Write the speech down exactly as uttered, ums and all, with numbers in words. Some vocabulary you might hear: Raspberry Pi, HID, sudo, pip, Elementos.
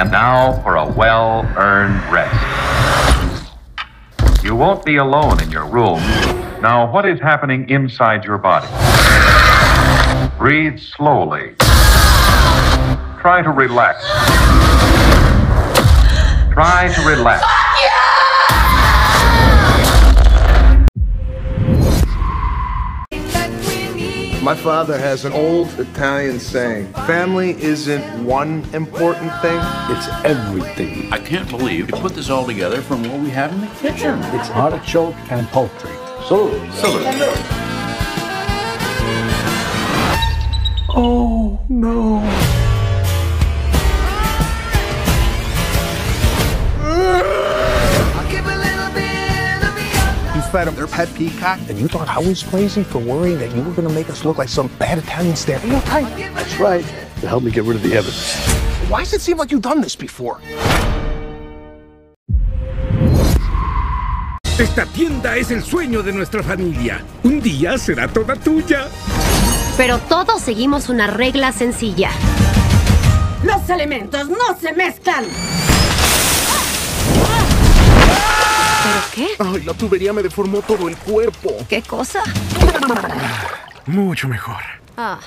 And now for a well-earned rest. You won't be alone in your room. Now, what is happening inside your body? Breathe slowly. Try to relax. Try to relax. My father has an old Italian saying, family isn't one important thing, it's everything. I can't believe you put this all together from what we have in the kitchen. It's artichoke and poultry. Salute. Salute. Oh, no. Fed them their pet peacock. And you thought I was crazy for worrying that you were going to make us look like some bad Italian stampede? That's right. To help me get rid of the evidence. Why does it seem like you've done this before? Esta tienda es el sueño de nuestra familia. Un día será toda tuya. Pero todos seguimos una regla sencilla. Los elementos no se mezclan. ¿Qué? Ay, la tubería me deformó todo el cuerpo. ¿Qué cosa? Mucho mejor. Ah.